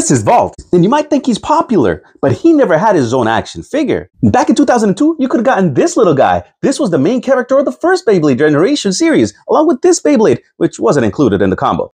This is Vault, and you might think he's popular, but he never had his own action figure. Back in 2002, you could have gotten this little guy. This was the main character of the first Beyblade Generation series, along with this Beyblade, which wasn't included in the combo.